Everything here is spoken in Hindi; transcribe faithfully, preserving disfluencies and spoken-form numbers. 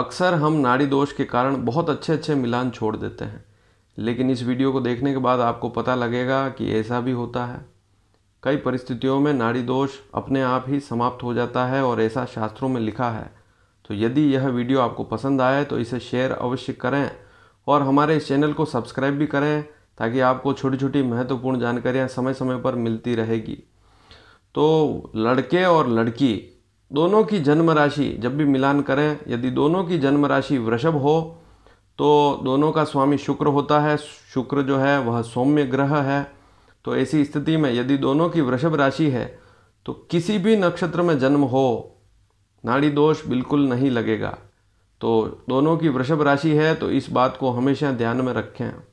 अक्सर हम नाड़ी दोष के कारण बहुत अच्छे अच्छे मिलान छोड़ देते हैं, लेकिन इस वीडियो को देखने के बाद आपको पता लगेगा कि ऐसा भी होता है। कई परिस्थितियों में नाड़ी दोष अपने आप ही समाप्त हो जाता है और ऐसा शास्त्रों में लिखा है। तो यदि यह वीडियो आपको पसंद आए तो इसे शेयर अवश्य करें और हमारे इस चैनल को सब्सक्राइब भी करें ताकि आपको छोटी छोटी महत्वपूर्ण जानकारियाँ समय समय पर मिलती रहेगी। तो लड़के और लड़की दोनों की जन्म राशि जब भी मिलान करें, यदि दोनों की जन्म राशि वृषभ हो तो दोनों का स्वामी शुक्र होता है। शुक्र जो है वह सौम्य ग्रह है। तो ऐसी स्थिति में यदि दोनों की वृषभ राशि है तो किसी भी नक्षत्र में जन्म हो, नाड़ी दोष बिल्कुल नहीं लगेगा। तो दोनों की वृषभ राशि है तो इस बात को हमेशा ध्यान में रखें।